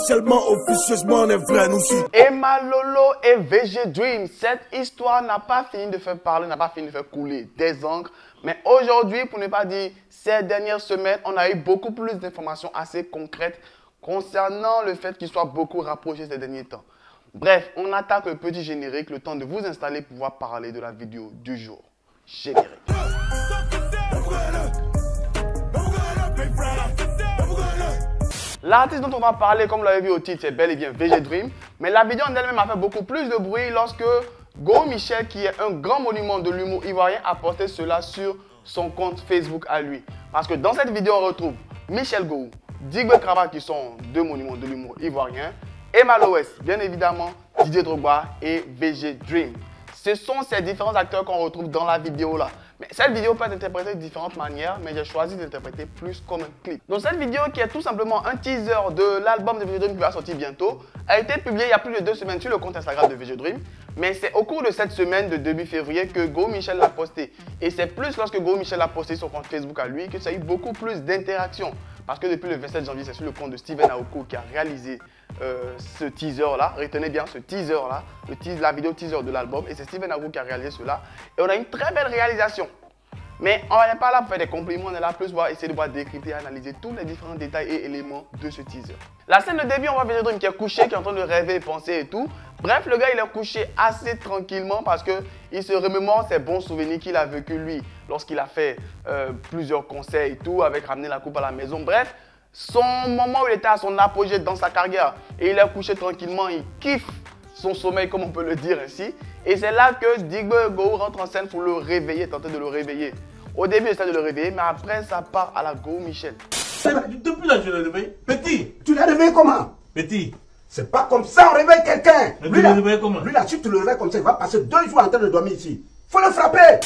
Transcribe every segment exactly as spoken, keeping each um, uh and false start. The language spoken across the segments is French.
officiellement, officieusement, on est vrai, nous aussi. Emma Lohoues et B G Dream, cette histoire n'a pas fini de faire parler, n'a pas fini de faire couler des encres. Mais aujourd'hui, pour ne pas dire ces dernières semaines, on a eu beaucoup plus d'informations assez concrètes concernant le fait qu'ils soient beaucoup rapprochés ces derniers temps. Bref, on attaque le petit générique, le temps de vous installer pour pouvoir parler de la vidéo du jour. Générique. L'artiste dont on va parler, comme vous l'avez vu au titre, c'est bel et bien Vegedream. Mais la vidéo en elle-même a fait beaucoup plus de bruit lorsque Gohou Michel, qui est un grand monument de l'humour ivoirien, a posté cela sur son compte Facebook à lui. Parce que dans cette vidéo, on retrouve Michel Gohou, Digbeu Kraba, qui sont deux monuments de l'humour ivoirien, Emma Lohoues, bien évidemment, Didier Drogba et B G Dream. Ce sont ces différents acteurs qu'on retrouve dans la vidéo là. Mais cette vidéo peut être interprétée de différentes manières, mais j'ai choisi d'interpréter plus comme un clip. Donc cette vidéo, qui est tout simplement un teaser de l'album de Vegedream qui va sortir bientôt, a été publiée il y a plus de deux semaines sur le compte Instagram de Vegedream. Mais c'est au cours de cette semaine de début février que Gohou Michel l'a posté. Et c'est plus lorsque Gohou Michel l'a posté sur son compte Facebook à lui que ça a eu beaucoup plus d'interactions. Parce que depuis le vingt-sept janvier, c'est sur le compte de Steven Aoko qui a réalisé euh, ce teaser là. Retenez bien ce teaser là, le teaser, la vidéo teaser de l'album. Et c'est Steven Agu qui a réalisé cela. Et on a une très belle réalisation. Mais on n'est pas là pour faire des compliments, on est là plus pour essayer de voir décrypter et analyser tous les différents détails et éléments de ce teaser. La scène de début, on voit Vegedream qui est couché, qui est en train de rêver et penser et tout. Bref, le gars, il est couché assez tranquillement parce qu'il se remémore ses bons souvenirs qu'il a vécu lui lorsqu'il a fait euh, plusieurs concerts et tout, avec ramener la coupe à la maison. Bref, son moment où il était à son apogée dans sa carrière et il est couché tranquillement, il kiffe son sommeil, comme on peut le dire ainsi. Et c'est là que Digbeu Gohou rentre en scène pour le réveiller, tenter de le réveiller. Au début, il essaie de le réveiller, mais après, ça part à la Gohou Michel. Depuis là, je l'ai réveillé. Petit, tu l'as réveillé comment? Petit, c'est pas comme ça, on réveille quelqu'un. Lui, lui, là, si tu le réveilles comme ça, il va passer deux jours en train de dormir ici. Faut le frapper.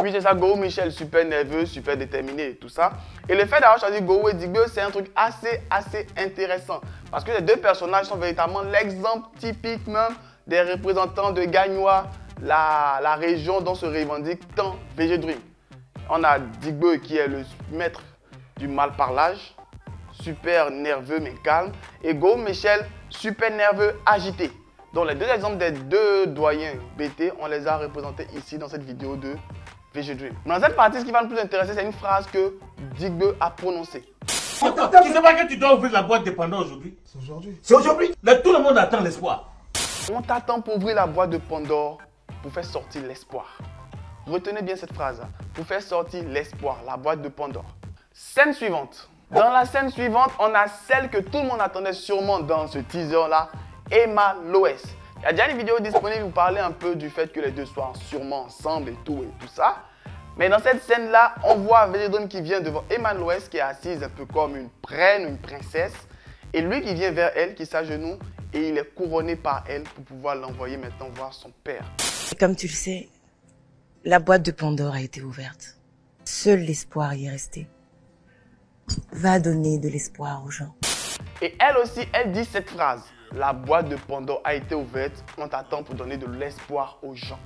Oui, c'est ça, Gohou Michel, super nerveux, super déterminé et tout ça. Et le fait d'avoir choisi Gohou et Digbeu, c'est un truc assez, assez intéressant. Parce que les deux personnages sont véritablement l'exemple typique même des représentants de Gagnois, la, la région dont se revendique tant Vegedream. On a Digbeu qui est le maître du malparlage, super nerveux mais calme. Et Gohou Michel, super nerveux, agité. Donc les deux exemples des deux doyens B T, on les a représentés ici dans cette vidéo de Vegedream. Dans cette partie, ce qui va le plus intéresser, c'est une phrase que Digbeu a prononcée. Attends, attends, tu sais pas que tu dois ouvrir la boîte de Pandore aujourd'hui? C'est aujourd'hui. C'est aujourd'hui. Tout le monde attend l'espoir. On t'attend pour ouvrir la boîte de Pandore pour faire sortir l'espoir. Retenez bien cette phrase, pour faire sortir l'espoir, la boîte de Pandore. Scène suivante. Dans la scène suivante, on a celle que tout le monde attendait sûrement dans ce teaser-là, Emma Lohoues. Il y a déjà une vidéo disponible où vous parlez un peu du fait que les deux soient sûrement ensemble et tout et tout ça. Mais dans cette scène-là, on voit Vegedream qui vient devant Emma Lohoues qui est assise un peu comme une reine, une princesse. Et lui qui vient vers elle, qui s'agenouille et il est couronné par elle pour pouvoir l'envoyer maintenant voir son père. Et comme tu le sais, la boîte de Pandore a été ouverte. Seul l'espoir y est resté. Va donner de l'espoir aux gens. Et elle aussi, elle dit cette phrase. La boîte de Pandore a été ouverte. On t'attend pour donner de l'espoir aux gens.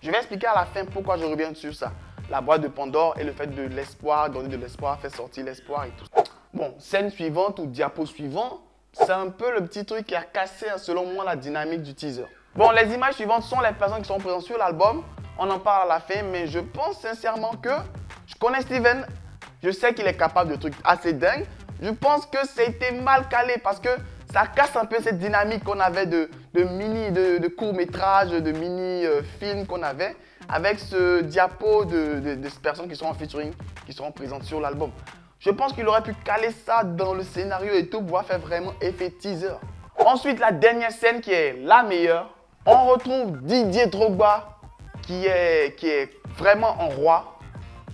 Je vais expliquer à la fin pourquoi je reviens sur ça. La boîte de Pandore et le fait de l'espoir, donner de l'espoir, faire sortir l'espoir et tout ça. Bon, scène suivante ou diapo suivant, c'est un peu le petit truc qui a cassé, selon moi, la dynamique du teaser. Bon, les images suivantes sont les personnes qui sont présentes sur l'album. On en parle à la fin, mais je pense sincèrement que je connais Steven, je sais qu'il est capable de trucs assez dingues. Je pense que c'était mal calé parce que ça casse un peu cette dynamique qu'on avait de, de mini, de, de court-métrage, de mini-film euh, qu'on avait avec ce diapo de, de, de ces personnes qui sont en featuring, qui seront présentes sur l'album. Je pense qu'il aurait pu caler ça dans le scénario et tout, pouvoir faire vraiment effet teaser. Ensuite, la dernière scène qui est la meilleure, on retrouve Didier Drogba, Qui est, qui est vraiment un roi,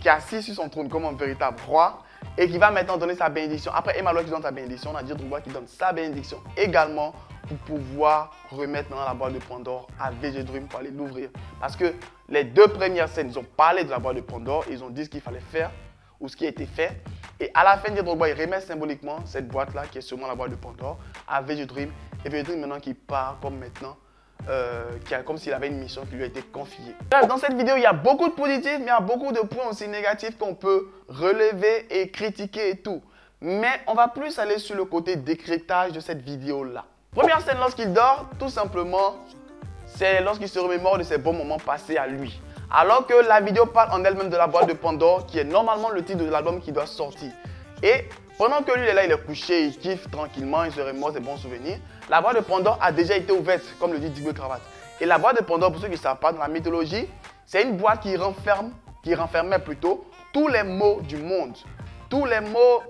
qui est assis sur son trône comme un véritable roi et qui va maintenant donner sa bénédiction. Après Emma Lohoues qui donne sa bénédiction, on a Didier Drogba qui donne sa bénédiction également pour pouvoir remettre dans la boîte de Pandore à Vegedream pour aller l'ouvrir. Parce que les deux premières scènes, ils ont parlé de la boîte de Pandore, ils ont dit ce qu'il fallait faire ou ce qui a été fait. Et à la fin, Didier Drogba, il remet symboliquement cette boîte-là qui est sûrement la boîte de Pandore à Vegedream. Et Vegedream maintenant qui part comme maintenant. Euh, qui a, comme s'il avait une mission qui lui a été confiée. Bref, dans cette vidéo, il y a beaucoup de positifs, mais il y a beaucoup de points aussi négatifs qu'on peut relever et critiquer et tout. mais on va plus aller sur le côté décrétage de cette vidéo-là. Première scène lorsqu'il dort, tout simplement, c'est lorsqu'il se remémore de ses bons moments passés à lui. Alors que la vidéo parle en elle-même de la boîte de Pandore, qui est normalement le titre de l'album qui doit sortir. Et pendant que lui est là, il est couché, il kiffe tranquillement, il se remémore ses bons souvenirs, la boîte de Pandore a déjà été ouverte, comme le dit Digbeu Kraba. Et la boîte de Pandore, pour ceux qui ne savent pas, dans la mythologie, c'est une boîte qui renferme, qui renfermait plutôt tous les maux du monde. Tous les maux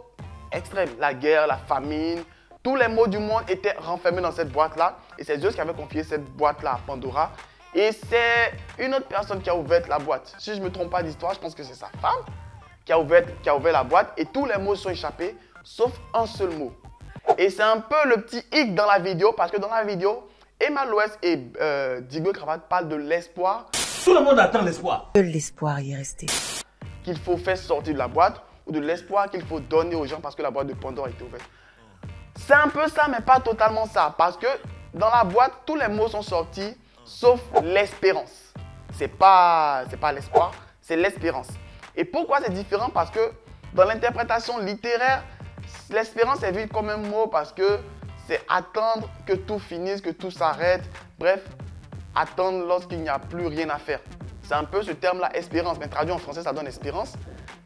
extrêmes, la guerre, la famine, tous les maux du monde étaient renfermés dans cette boîte-là. Et c'est Zeus qui avait confié cette boîte-là à Pandora. Et c'est une autre personne qui a ouvert la boîte. Si je ne me trompe pas d'histoire, je pense que c'est sa femme qui a, ouvert, qui a ouvert la boîte. Et tous les mots sont échappés, sauf un seul mot. Et c'est un peu le petit hic dans la vidéo, parce que dans la vidéo, Emma Lohoues et euh, Digbeu Kraba parlent de l'espoir. Tout le monde attend l'espoir. De l'espoir y est resté. Qu'il faut faire sortir de la boîte, ou de l'espoir qu'il faut donner aux gens parce que la boîte de Pandore est ouverte. C'est un peu ça, mais pas totalement ça. Parce que dans la boîte, tous les mots sont sortis, sauf l'espérance. C'est pas, c'est pas l'espoir, c'est l'espérance. Et pourquoi c'est différent? Parce que dans l'interprétation littéraire, l'espérance est vue comme un mot parce que c'est attendre que tout finisse, que tout s'arrête. Bref, attendre lorsqu'il n'y a plus rien à faire. C'est un peu ce terme-là, espérance. Mais traduit en français, ça donne espérance.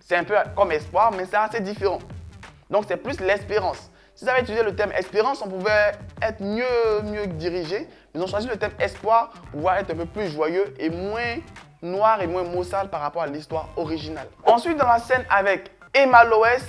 C'est un peu comme espoir, mais c'est assez différent. Donc, c'est plus l'espérance. Si vous avez utilisé le terme espérance, on pouvait être mieux, mieux dirigé. Ils ont choisi le thème espoir pour pouvoir être un peu plus joyeux et moins noir et moins maussale par rapport à l'histoire originale. Ensuite, dans la scène avec Emma Lohoues,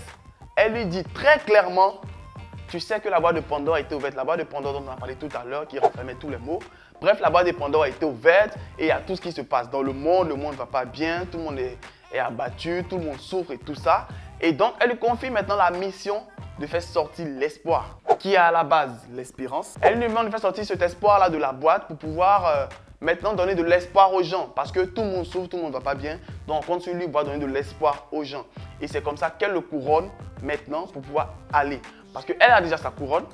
elle lui dit très clairement « Tu sais que la boîte de Pandore a été ouverte. » La boîte de Pandore dont on a parlé tout à l'heure, qui renfermait tous les mots. Bref, la boîte de Pandore a été ouverte et il y a tout ce qui se passe dans le monde. Le monde ne va pas bien, tout le monde est, est abattu, tout le monde souffre et tout ça. Et donc, elle lui confie maintenant la mission de faire sortir l'espoir, qui est à la base l'espérance. Elle lui demande de faire sortir cet espoir-là de la boîte pour pouvoir euh, maintenant donner de l'espoir aux gens. Parce que tout le monde souffre, tout le monde ne va pas bien. Donc on compte sur lui pour donner de l'espoir aux gens. Et c'est comme ça qu'elle le couronne maintenant pour pouvoir aller. Parce qu'elle a déjà sa couronne.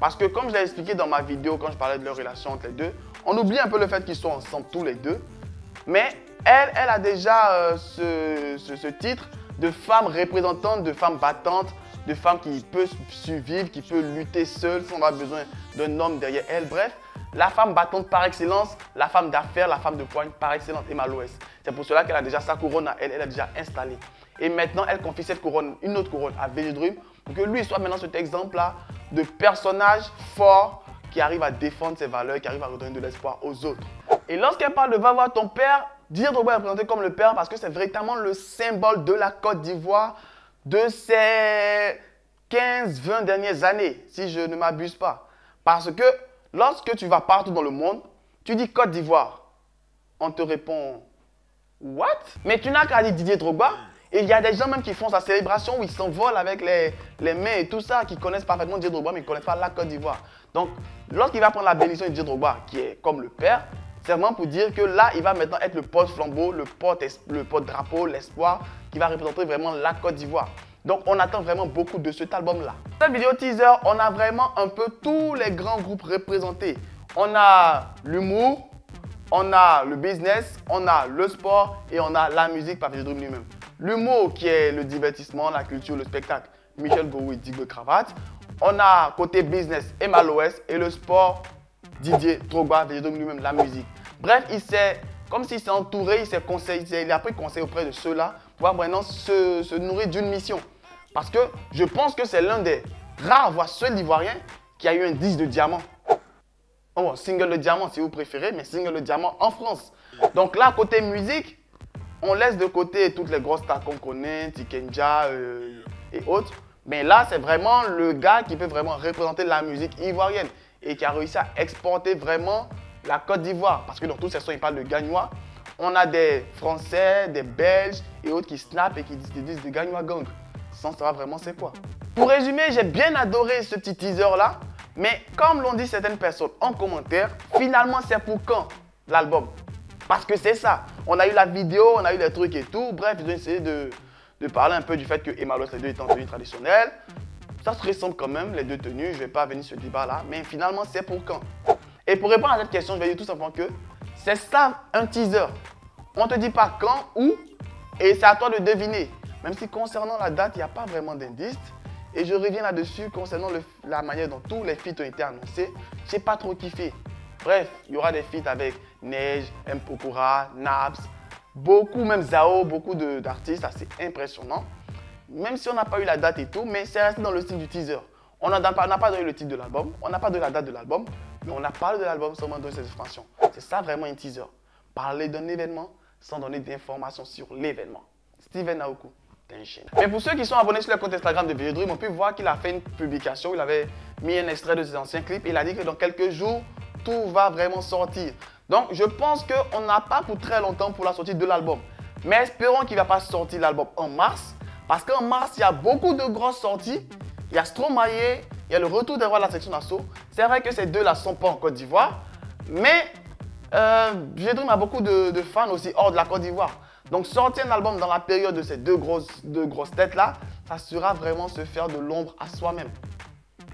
Parce que comme je l'ai expliqué dans ma vidéo quand je parlais de leur relation entre les deux, on oublie un peu le fait qu'ils sont ensemble tous les deux. Mais elle, elle a déjà euh, ce, ce, ce titre de femme représentante, de femme battante, de femmes qui peut survivre, qui peut lutter seule, si on a besoin d'un homme derrière elle. Bref, la femme battante par excellence, la femme d'affaires, la femme de poigne par excellence, Emma Lohoues. C'est pour cela qu'elle a déjà sa couronne à elle, elle a déjà installée. Et maintenant, elle confie cette couronne, une autre couronne à Vegedream, pour que lui soit maintenant cet exemple-là de personnage fort qui arrive à défendre ses valeurs, qui arrive à redonner de l'espoir aux autres. Et lorsqu'elle parle de « Va voir ton père », Didier Drogba est présenté comme le père parce que c'est véritablement le symbole de la Côte d'Ivoire, de ces quinze vingt dernières années, si je ne m'abuse pas. Parce que lorsque tu vas partout dans le monde, tu dis Côte d'Ivoire. On te répond « What ?» Mais tu n'as qu'à dire Didier Drogba. Et il y a des gens même qui font sa célébration où ils s'envolent avec les, les mains et tout ça, qui connaissent parfaitement Didier Drogba, mais ils ne connaissent pas la Côte d'Ivoire. Donc, lorsqu'il va prendre la bénédiction de Didier Drogba, qui est comme le père, c'est vraiment pour dire que là, il va maintenant être le porte-flambeau, le porte-drapeau, l'espoir qui va représenter vraiment la Côte d'Ivoire. Donc, on attend vraiment beaucoup de cet album-là. Dans cette vidéo teaser, on a vraiment un peu tous les grands groupes représentés. On a l'humour, on a le business, on a le sport et on a la musique par Vegedream lui-même. L'humour qui est le divertissement, la culture, le spectacle, Michel Gohou et Digbeu Kraba. On a côté business, Emma Lohoues et le sport, Didier Drogba, Vegedream lui-même, la musique. Bref, il s'est, comme s'il s'est entouré, il s'est conseillé, il a pris conseil auprès de ceux-là pour maintenant se, se nourrir d'une mission. Parce que je pense que c'est l'un des rares, voire seuls Ivoiriens qui a eu un disque de diamant. Oh, single de diamant si vous préférez, mais single de diamant en France. Donc là, côté musique, on laisse de côté toutes les grosses stars qu'on connaît, Tiken Jah euh, et autres. Mais là, c'est vraiment le gars qui peut vraiment représenter la musique ivoirienne et qui a réussi à exporter vraiment la Côte d'Ivoire. Parce que dans tous ces sons, ils parlent de Gagnois. On a des Français, des Belges et autres qui snappent et qui disent, disent de Gagnois gang. Sans savoir vraiment c'est quoi. Pour résumer, j'ai bien adoré ce petit teaser-là. Mais comme l'ont dit certaines personnes en commentaire, finalement, c'est pour quand l'album? Parce que c'est ça. On a eu la vidéo, on a eu les trucs et tout. Bref, ils ont essayé de, de parler un peu du fait que Emma Lohoues, les deux, est en tenue traditionnelle. Ça se ressemble quand même, les deux tenues. Je ne vais pas venir sur ce débat-là. Mais finalement, c'est pour quand? Et pour répondre à cette question, je vais dire tout simplement que c'est ça un teaser. On ne te dit pas quand, où, et c'est à toi de deviner. Même si concernant la date, il n'y a pas vraiment d'indice. Et je reviens là-dessus concernant le, la manière dont tous les feats ont été annoncés. J'ai pas trop kiffé. Bref, il y aura des feats avec Neige, M Pokora, Naps, beaucoup, même Zao, beaucoup d'artistes, assez impressionnant. Même si on n'a pas eu la date et tout, mais c'est resté dans le style du teaser. On n'a pas donné le titre de l'album, on n'a pas donné la date de l'album, mais on a parlé de l'album sans donner ses informations. C'est ça vraiment un teaser. Parler d'un événement sans donner d'informations sur l'événement. Steven Aoko, t'es un chien. Mais pour ceux qui sont abonnés sur le compte Instagram de Vegedream, on peut voir qu'il a fait une publication, où il avait mis un extrait de ses anciens clips et il a dit que dans quelques jours, tout va vraiment sortir. Donc je pense qu'on n'a pas pour très longtemps pour la sortie de l'album. Mais espérons qu'il ne va pas sortir l'album en mars, parce qu'en mars, il y a beaucoup de grosses sorties. Il y a Stromae, il y a le retour des rois de la section d'assaut. C'est vrai que ces deux-là ne sont pas en Côte d'Ivoire, mais euh, Vegedream a beaucoup de, de fans aussi hors de la Côte d'Ivoire. Donc sortir un album dans la période de ces deux grosses, deux grosses têtes-là, ça sera vraiment se faire de l'ombre à soi-même.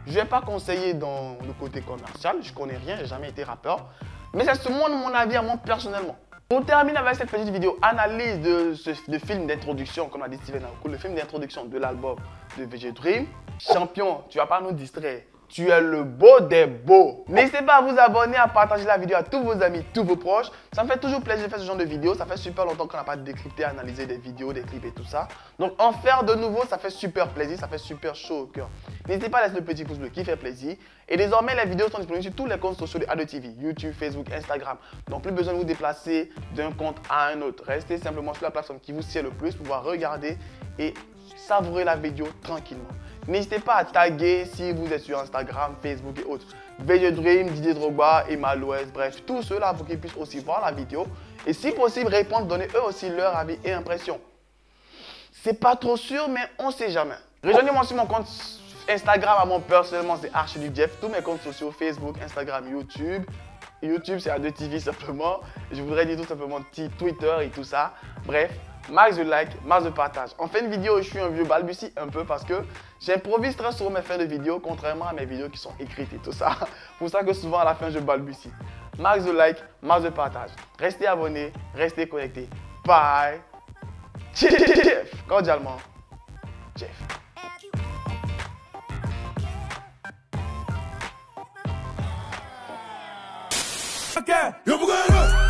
Je ne vais pas conseiller dans le côté commercial, je ne connais rien, je n'ai jamais été rappeur. Mais c'est seulement mon avis à moi personnellement. Pour terminer avec cette petite vidéo analyse de ce de film d'introduction, comme l'a dit Steven Aoko, le film d'introduction de l'album de Vegedream. Champion, tu ne vas pas nous distraire. Tu es le beau des beaux. N'hésitez pas à vous abonner, à partager la vidéo à tous vos amis, tous vos proches. Ça me fait toujours plaisir de faire ce genre de vidéos. Ça fait super longtemps qu'on n'a pas décrypté, analysé des vidéos, des clips et tout ça. Donc en faire de nouveau, ça fait super plaisir, ça fait super chaud au cœur. N'hésitez pas à laisser le petit pouce bleu qui fait plaisir. Et désormais, les vidéos sont disponibles sur tous les comptes sociaux de A D T V, YouTube, Facebook, Instagram. Donc plus besoin de vous déplacer d'un compte à un autre. Restez simplement sur la plateforme qui vous sied le plus pour pouvoir regarder et savourer la vidéo tranquillement. N'hésitez pas à taguer si vous êtes sur Instagram, Facebook et autres. Vegedream, Didier Drogba, Emma Lohoues, bref, tous ceux-là pour qu'ils puissent aussi voir la vidéo. Et si possible, répondre, donner eux aussi leur avis et impression. C'est pas trop sûr, mais on sait jamais. Rejoignez-moi sur mon compte Instagram, à mon personnellement, c'est Archiduc Jeff. Tous mes comptes sociaux, Facebook, Instagram, YouTube. YouTube, c'est A D T V simplement. Je voudrais dire tout simplement Twitter et tout ça. Bref. Max de like, max de partage. En fin de vidéo, je suis un vieux balbutie un peu parce que j'improvise très souvent mes fins de vidéo, contrairement à mes vidéos qui sont écrites et tout ça. Pour ça que souvent à la fin, je balbutie. Max de like, max de partage. Restez abonnés, restez connectés. Bye. Jeff. Cordialement, Jeff. Okay.